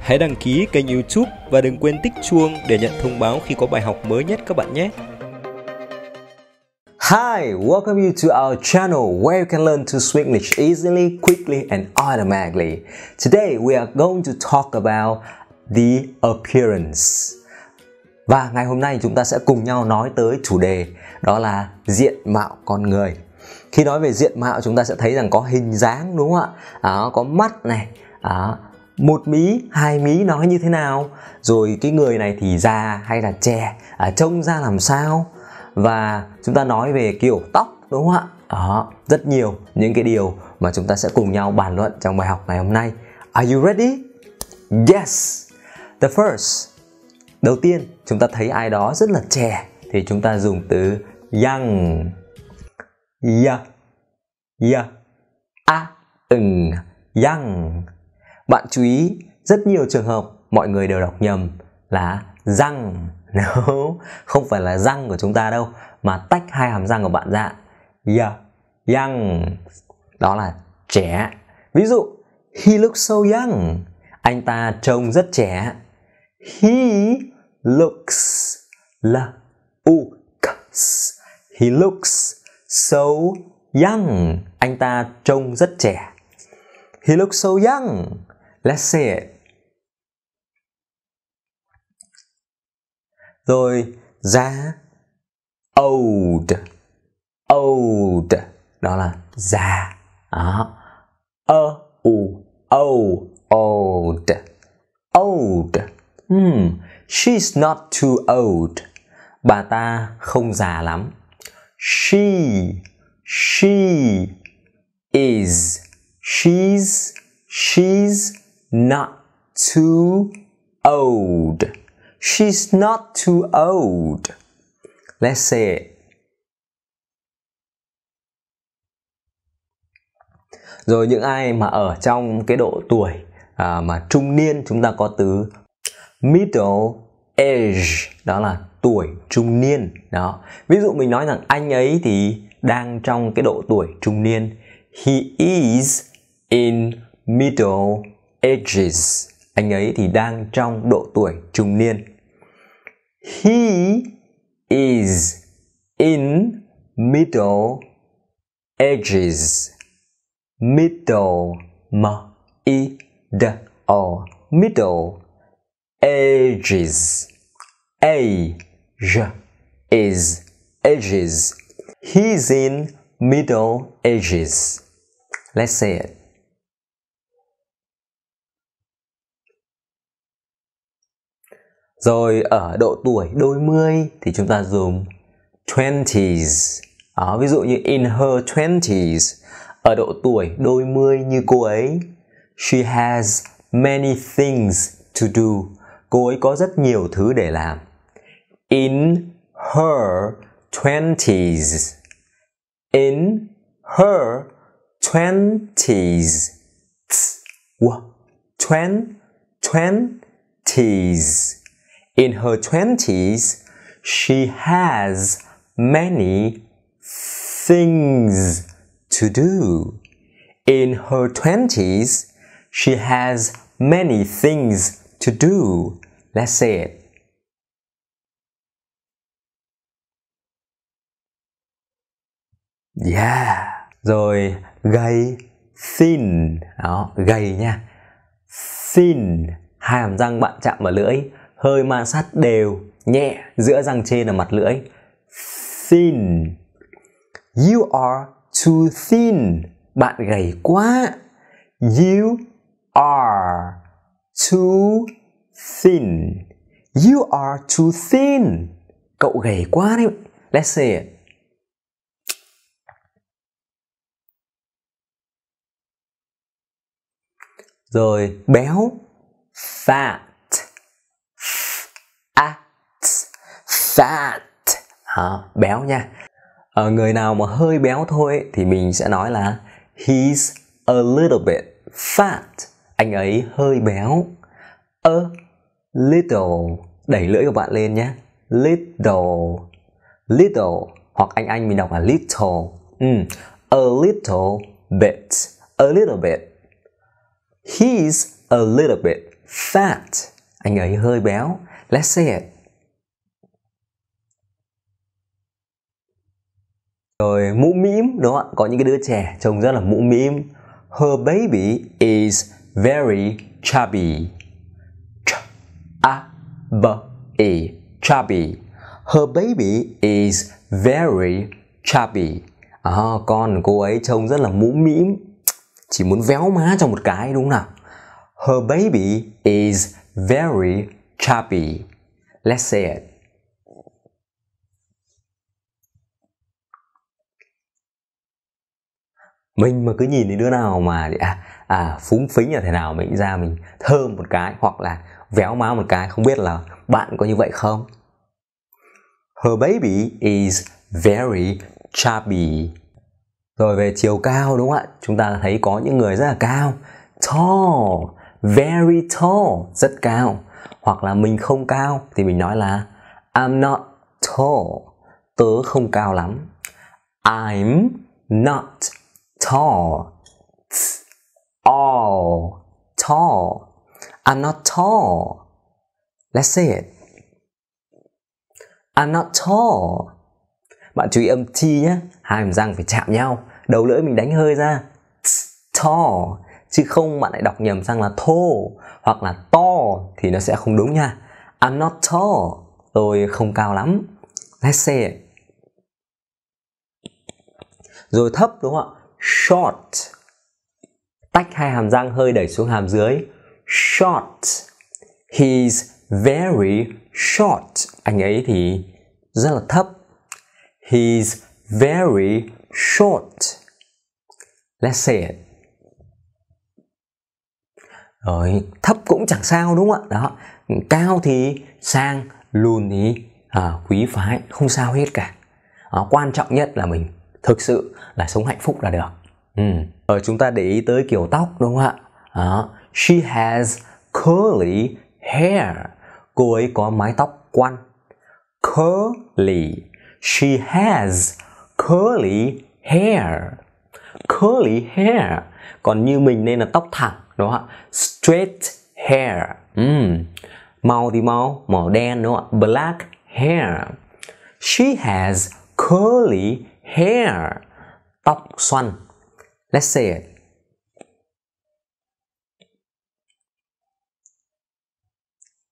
Hãy đăng ký kênh YouTube và đừng quên tích chuông để nhận thông báo khi có bài học mới nhất các bạn nhé. Hi, welcome you to our channel where you can learn to speak English easily, quickly and automatically. Today we are going to talk about the appearance. Và ngày hôm nay chúng ta sẽ cùng nhau nói tới chủ đề đó là diện mạo con người. Khi nói về diện mạo chúng ta sẽ thấy rằng có hình dáng, đúng không ạ? Có mắt này, một mí, hai mí nó như thế nào, rồi cái người này thì già hay là trẻ, trông ra làm sao. Và chúng ta nói về kiểu tóc, đúng không ạ? Rất nhiều những cái điều mà chúng ta sẽ cùng nhau bàn luận trong bài học ngày hôm nay. Are you ready? Yes! The first, đầu tiên chúng ta thấy ai đó rất là trẻ thì chúng ta dùng từ young. Young. Bạn chú ý, rất nhiều trường hợp mọi người đều đọc nhầm là răng. No, không phải là răng của chúng ta đâu, mà tách hai hàm răng của bạn ra. Young, đó là trẻ. Ví dụ, he looks so young. Anh ta trông rất trẻ. He looks, he looks so young. Anh ta trông rất trẻ. He looks so young. Let's say it. Rồi già, old, đó là già. Old. She's not too old. Bà ta không già lắm. She's not too old. She's not too old. Let's say it. Rồi những ai mà ở trong cái độ tuổi mà trung niên chúng ta có từ middle age, đó là tuổi trung niên. Đó. Ví dụ mình nói rằng anh ấy thì đang trong cái độ tuổi trung niên. He is in middle ages. Anh ấy thì đang trong độ tuổi trung niên. He is in middle ages. Middle, M-I-D-O, middle ages. Age is ages. He is in middle ages. Let's say it. Rồi ở độ tuổi đôi mươi thì chúng ta dùng 20s. Ví dụ như in her 20s, ở độ tuổi đôi mươi như cô ấy. She has many things to do. Cô ấy có rất nhiều thứ để làm. In her 20s. In her 20s. In her 20s, she has many things to do. In her 20s, she has many things to do. Let's say it. Yeah. Rồi gầy, thin. Đó, gầy nha. Thin. Hai hàm răng bạn chạm vào lưỡi, hơi ma sát đều, nhẹ giữa răng trên và mặt lưỡi. Thin. You are too thin. Bạn gầy quá. You are too thin. You are too thin. Cậu gầy quá đấy. Let's say it. Rồi béo. Fat. Fat. Béo nha. Người nào mà hơi béo thôi ấy, thì mình sẽ nói là he's a little bit fat. Anh ấy hơi béo. A little, đẩy lưỡi của bạn lên nhé. Little. Little. Hoặc anh mình đọc là little. A little bit. A little bit. He's a little bit fat. Anh ấy hơi béo. Let's say it. Rồi mũ mĩm, đúng không ạ? Có những cái đứa trẻ trông rất là mũ mĩm. Her baby is very chubby. Ch-a-b-y. Chubby. Her baby is very chubby. Con cô ấy trông rất là mũ mĩm, chỉ muốn véo má trong một cái, đúng không nào? Her baby is very chubby. Let's say it. Mình mà cứ nhìn thấy đứa nào mà phúng phính như thế nào, mình ra mình thơm một cái hoặc là véo má một cái, không biết là bạn có như vậy không? Her baby is very chubby. Rồi về chiều cao, đúng không ạ? Chúng ta thấy có những người rất là cao. Tall, very tall, rất cao. Hoặc là mình không cao thì mình nói là I'm not tall. Tớ không cao lắm. I'm not tall. All, tall. I'm not tall. Let's say it. I'm not tall. Bạn chú ý âm T nhé. Hai hàm răng phải chạm nhau. Đầu lưỡi mình đánh hơi ra. Tall. Chứ không bạn lại đọc nhầm sang là thô hoặc là to thì nó sẽ không đúng nha. I'm not tall. Tôi không cao lắm. Let's say it. Rồi thấp, đúng không ạ? Short. Tách hai hàm răng hơi đẩy xuống hàm dưới. Short. He's very short. Anh ấy thì rất là thấp. He's very short. Let's say it. Rồi, thấp cũng chẳng sao, đúng không ạ? Đó, cao thì sang, lùn thì quý phái, không sao hết cả. Quan trọng nhất là mình thực sự là sống hạnh phúc là được. Rồi chúng ta để ý tới kiểu tóc, đúng không ạ? She has curly hair. Cô ấy có mái tóc quăn. Curly. She has curly hair. Curly hair. Còn như mình nên là tóc thẳng, đúng không ạ? Straight hair. Màu thì màu đen, đúng không ạ? Black hair. She has curly hair. Tóc xoăn. Let's say it.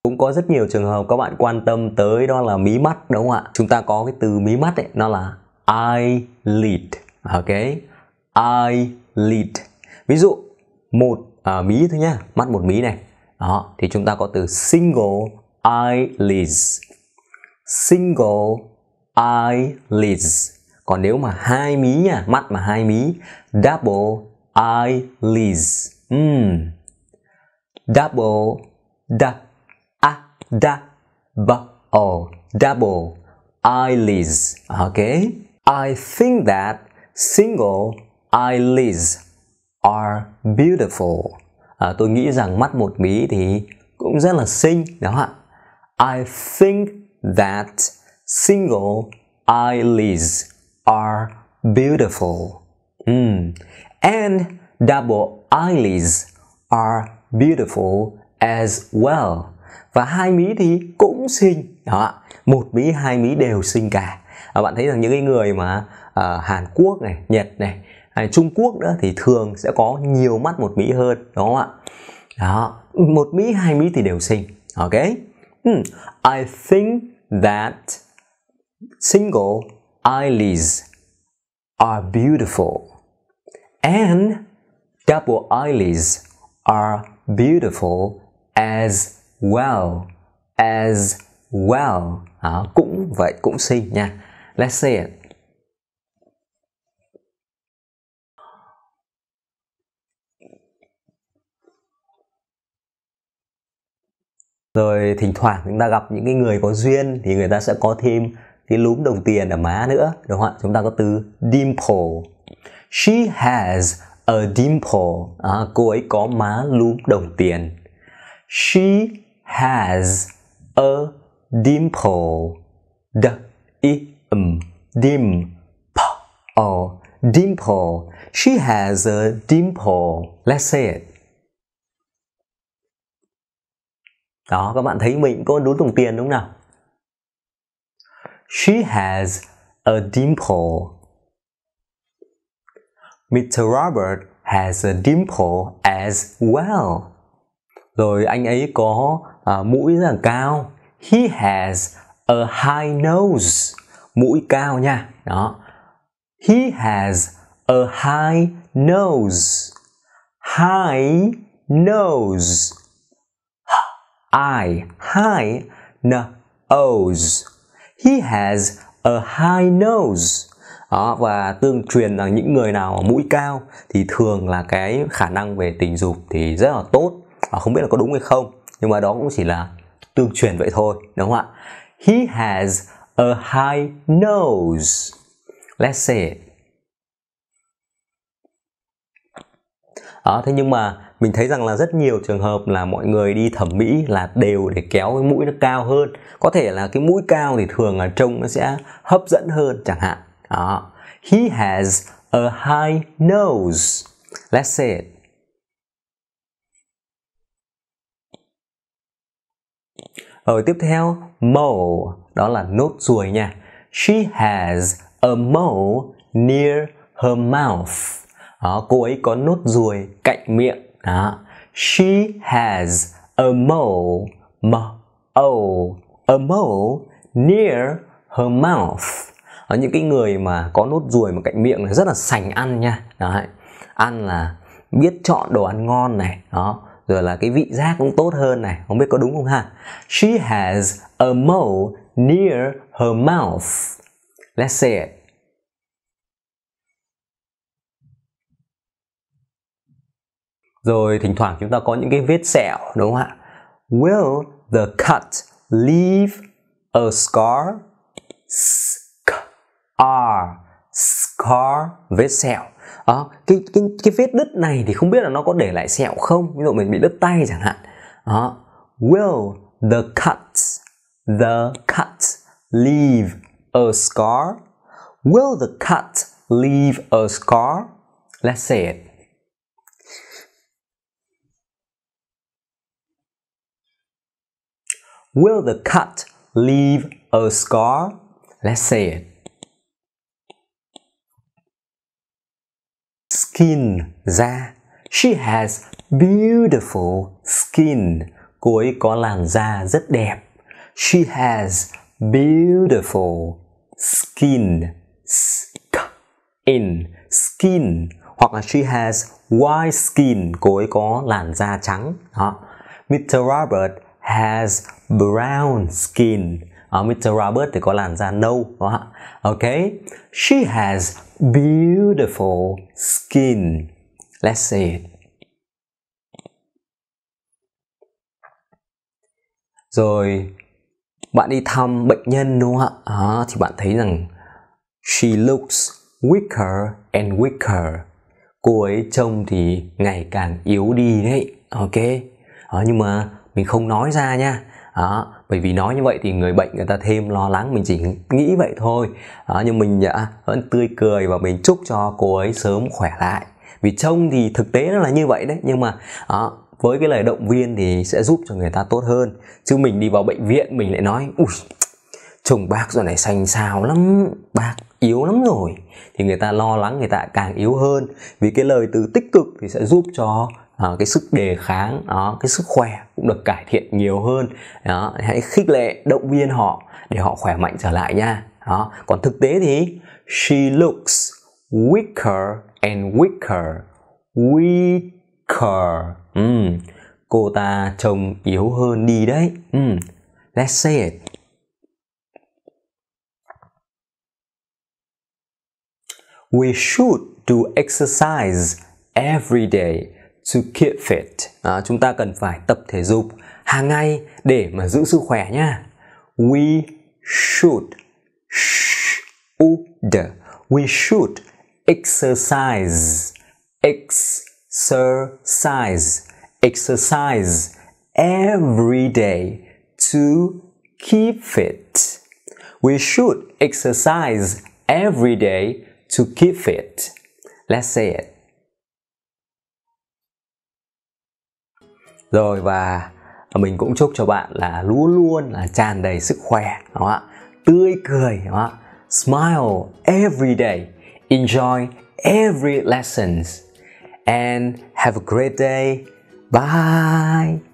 Cũng có rất nhiều trường hợp các bạn quan tâm tới, đó là mí mắt, đúng không ạ? Chúng ta có cái từ mí mắt ấy, nó là eyelid. Ok, eyelid. Ví dụ một mí thôi nhá, mắt một mí này. Đó, thì chúng ta có từ single eyelids. Single eyelids. Còn nếu mà hai mí nha, mắt mà hai mí, double eyelids. Double double eyelids. Okay? I think that single eyelids are beautiful. Tôi nghĩ rằng mắt một mí thì cũng rất là xinh, đúng không ạ? I think that single eyelids are beautiful. And double eyelids are beautiful as well. Và hai mí thì cũng xinh. Đó, một mí, hai mí đều xinh cả. Bạn thấy rằng những cái người mà Hàn Quốc này, Nhật này, hay Trung Quốc nữa thì thường sẽ có nhiều mắt một mí hơn, đúng không ạ? Đó, một mí, hai mí thì đều xinh. Ok? I think that single eyelids are beautiful and double eyelids are beautiful as well. As well. Cũng vậy, cũng xinh nha. Let's say it. Rồi thỉnh thoảng chúng ta gặp những cái người có duyên thì người ta sẽ có thêm cái lúm đồng tiền ở má nữa, đúng không ạ? Chúng ta có từ dimple. She has a dimple. Cô ấy có má lúm đồng tiền. She has a dimple. D-I-M-D-I-M-P-O. Dimple. She has a dimple. Let's say it. Đó, các bạn thấy mình có đốn đồng tiền đúng không nào? She has a dimple. Mr. Robert has a dimple as well. Rồi anh ấy có mũi rất là cao. He has a high nose. Mũi cao nha. Đó. He has a high nose. High nose. I, high nose. He has a high nose. Đó, và tương truyền rằng những người nào ở mũi cao thì thường là cái khả năng về tình dục thì rất là tốt. Không biết là có đúng hay không, nhưng mà đó cũng chỉ là tương truyền vậy thôi, đúng không ạ? He has a high nose. Let's say. Đó, thế nhưng mà mình thấy rằng là rất nhiều trường hợp là mọi người đi thẩm mỹ là đều để kéo cái mũi nó cao hơn. Có thể là cái mũi cao thì thường là trông nó sẽ hấp dẫn hơn chẳng hạn. Đó. He has a high nose. Let's say it. Rồi tiếp theo, mole, đó là nốt ruồi nha. She has a mole near her mouth. Đó, cô ấy có nốt ruồi cạnh miệng. Đó. She has a mole, a mole near her mouth. Đó, những cái người mà có nốt ruồi mà cạnh miệng là rất là sành ăn nha. Đó. Ăn là biết chọn đồ ăn ngon này. Đó. Rồi là cái vị giác cũng tốt hơn này. Không biết có đúng không ha? She has a mole near her mouth. Let's say it. Rồi thỉnh thoảng chúng ta có những cái vết sẹo, đúng không ạ? Will the cut leave a scar? Scar, scar, vết sẹo. Đó, cái vết đứt này thì không biết là nó có để lại sẹo không? Ví dụ mình bị đứt tay chẳng hạn. Đó. Will the cut leave a scar? Will the cut leave a scar? Let's say it. Will the cut leave a scar? Let's say it. Skin, da. She has beautiful skin. Cô ấy có làn da rất đẹp. She has beautiful skin. Skin, skin. Hoặc là she has white skin. Cô ấy có làn da trắng. Đó. Mr. Robert has brown skin. Mr. Robert thì có làn da nâu. Đó. Ok. She has beautiful skin. Let's see it. Rồi bạn đi thăm bệnh nhân đúng không ạ? Đó, thì bạn thấy rằng she looks weaker and weaker. Cô ấy trông thì ngày càng yếu đi đấy. Ok. Đó, nhưng mà mình không nói ra nha. Đó, bởi vì nói như vậy thì người bệnh người ta thêm lo lắng. Mình chỉ nghĩ vậy thôi. Đó, nhưng mình vẫn tươi cười và mình chúc cho cô ấy sớm khỏe lại. Vì trông thì thực tế nó là như vậy đấy. Nhưng mà với cái lời động viên thì sẽ giúp cho người ta tốt hơn. Chứ mình đi vào bệnh viện mình lại nói ui, chồng bác giờ này xanh xao lắm, bác yếu lắm rồi, thì người ta lo lắng, người ta càng yếu hơn. Vì cái lời từ tích cực thì sẽ giúp cho cái sức đề kháng, cái sức khỏe cũng được cải thiện nhiều hơn. Đó, hãy khích lệ, động viên họ để họ khỏe mạnh trở lại nha. Đó, còn thực tế thì she looks weaker and weaker. Weaker. Cô ta trông yếu hơn đi đấy. Let's say it. We should do exercise every day to keep fit. Chúng ta cần phải tập thể dục hàng ngày để mà giữ sức khỏe nha. We should, we should exercise, exercise every day to keep fit. We should exercise every day to keep fit. Let's say it. Rồi và Và mình cũng chúc cho bạn là luôn luôn là tràn đầy sức khỏe, đúng không ạ? Tươi cười, đúng không ạ? Smile every day, enjoy every lessons, and have a great day. Bye.